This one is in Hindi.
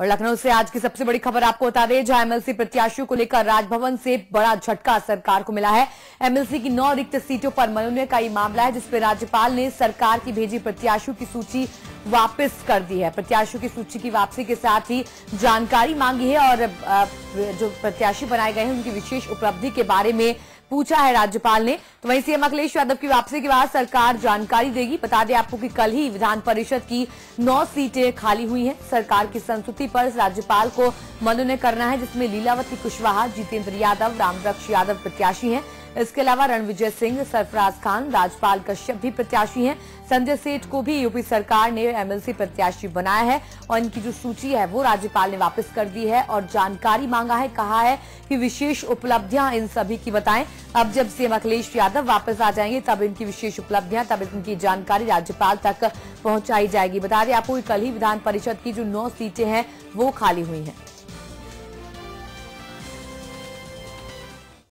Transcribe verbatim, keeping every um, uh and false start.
और लखनऊ से आज की सबसे बड़ी खबर आपको बता दें, जहां एमएलसी प्रत्याशियों को लेकर राजभवन से बड़ा झटका सरकार को मिला है। एमएलसी की नौ रिक्त सीटों पर मनोनयन का ये मामला है, जिसपे राज्यपाल ने सरकार की भेजी प्रत्याशियों की सूची वापस कर दी है। प्रत्याशियों की सूची की वापसी के साथ ही जानकारी मांगी है और जो प्रत्याशी बनाए गए हैं उनकी विशेष उपलब्धि के बारे में पूछा है राज्यपाल ने। तो वहीं सीएम अखिलेश यादव की वापसी के बाद सरकार जानकारी देगी। बता दें आपको कि कल ही विधान परिषद की नौ सीटें खाली हुई हैं। सरकार की संस्तुति पर राज्यपाल को मनोनयन करना है, जिसमें लीलावती कुशवाहा, जितेंद्र यादव, रामरक्ष यादव प्रत्याशी हैं। इसके अलावा रणविजय सिंह, सरफराज खान, राजपाल कश्यप भी प्रत्याशी हैं। संजय सेठ को भी यूपी सरकार ने एमएलसी प्रत्याशी बनाया है और इनकी जो सूची है वो राज्यपाल ने वापस कर दी है और जानकारी मांगा है। कहा है कि विशेष उपलब्धियां इन सभी की बताएं। अब जब सीएम अखिलेश यादव वापस आ जाएंगे तब इनकी विशेष उपलब्धियां, तब इनकी जानकारी राज्यपाल तक पहुंचाई जाएगी। बता दें आपको कल ही विधान परिषद की जो नौ सीटें हैं वो खाली हुई हैं।